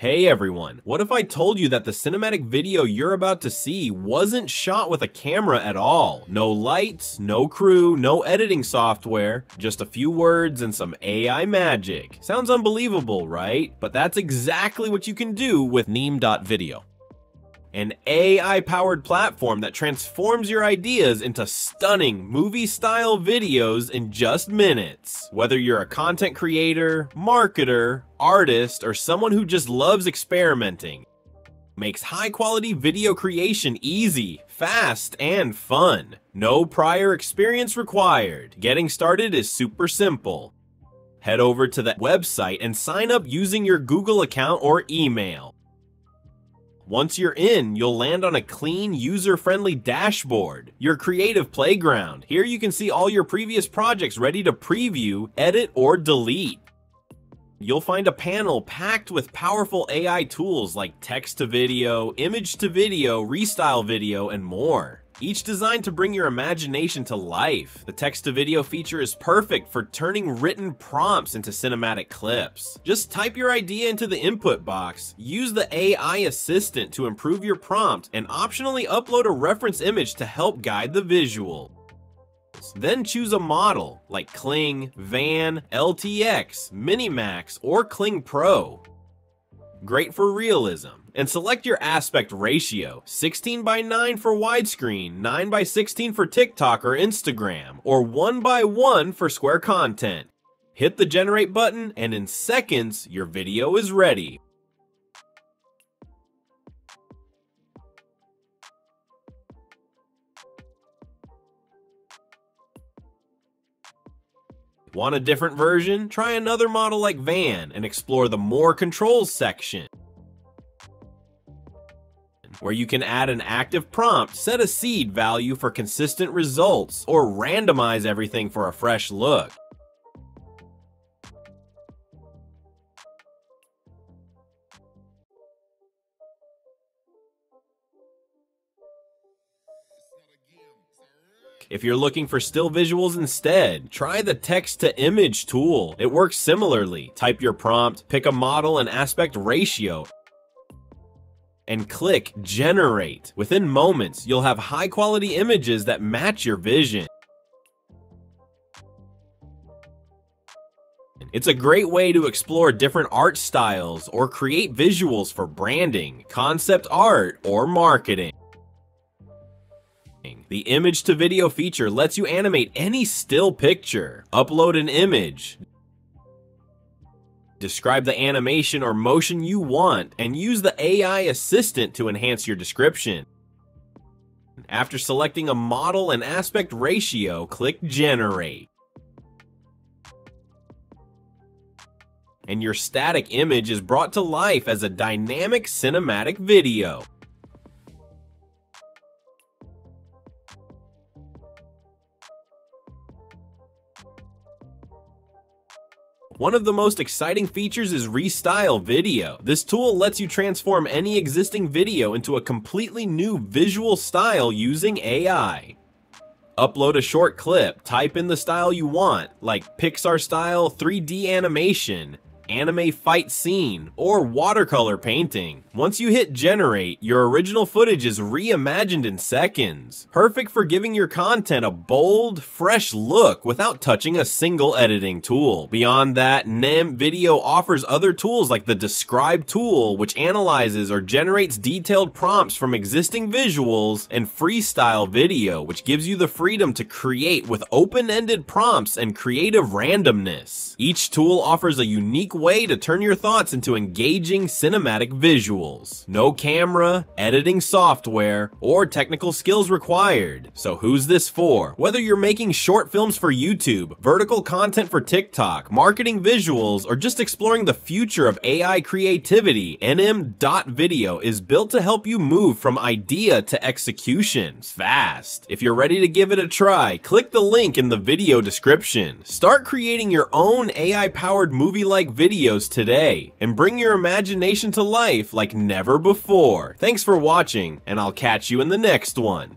Hey everyone, what if I told you that the cinematic video you're about to see wasn't shot with a camera at all? No lights, no crew, no editing software, just a few words and some AI magic. Sounds unbelievable, right? But that's exactly what you can do with Nim.video. An AI-powered platform that transforms your ideas into stunning movie-style videos in just minutes. Whether you're a content creator, marketer, artist, or someone who just loves experimenting, makes high-quality video creation easy, fast, and fun. No prior experience required. Getting started is super simple. Head over to the website and sign up using your Google account or email. Once you're in, you'll land on a clean, user-friendly dashboard, your creative playground. Here you can see all your previous projects ready to preview, edit, or delete. You'll find a panel packed with powerful AI tools like text-to-video, image-to-video, restyle video, and more. Each designed to bring your imagination to life. The text-to-video feature is perfect for turning written prompts into cinematic clips. Just type your idea into the input box, use the AI assistant to improve your prompt, and optionally upload a reference image to help guide the visual. Then choose a model like Kling, Van, LTX, Minimax, or Kling Pro. Great for realism. And select your aspect ratio, 16:9 for widescreen, 9:16 for TikTok or Instagram, or 1:1 for square content. Hit the generate button and in seconds, your video is ready. Want a different version? Try another model like Van and explore the more controls section, where you can add an active prompt, set a seed value for consistent results, or randomize everything for a fresh look. If you're looking for still visuals instead, try the text-to-image tool. It works similarly. Type your prompt, pick a model and aspect ratio, and click generate. Within moments, you'll have high-quality images that match your vision. It's a great way to explore different art styles or create visuals for branding, concept art, or marketing. The image-to-video feature lets you animate any still picture, upload an image, describe the animation or motion you want, and use the AI assistant to enhance your description. After selecting a model and aspect ratio, click Generate. And your static image is brought to life as a dynamic cinematic video. One of the most exciting features is Restyle Video. This tool lets you transform any existing video into a completely new visual style using AI. Upload a short clip, type in the style you want, like Pixar style, 3D animation, anime fight scene, or watercolor painting. Once you hit generate, your original footage is reimagined in seconds. Perfect for giving your content a bold, fresh look without touching a single editing tool. Beyond that, Nim.video offers other tools like the describe tool, which analyzes or generates detailed prompts from existing visuals, and freestyle video, which gives you the freedom to create with open-ended prompts and creative randomness. Each tool offers a unique way to turn your thoughts into engaging cinematic visuals. No camera, editing software, or technical skills required. So who's this for? Whether you're making short films for YouTube, vertical content for TikTok, marketing visuals, or just exploring the future of AI creativity, Nim.video is built to help you move from idea to execution fast. If you're ready to give it a try, click the link in the video description. Start creating your own AI-powered movie-like videos today and bring your imagination to life like never before. Thanks for watching, and I'll catch you in the next one.